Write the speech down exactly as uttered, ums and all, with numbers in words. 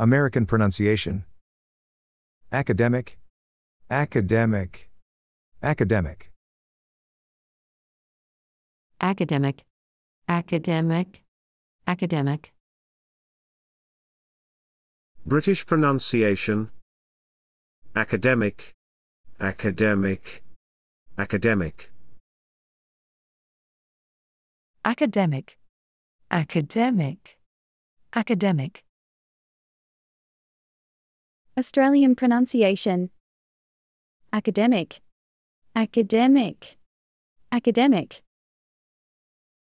American pronunciation. Academic. Academic. Academic. Academic. Academic. Academic. British pronunciation. Academic. Academic. Academic. Academic. Academic. Academic. Australian pronunciation. Academic. Academic. Academic.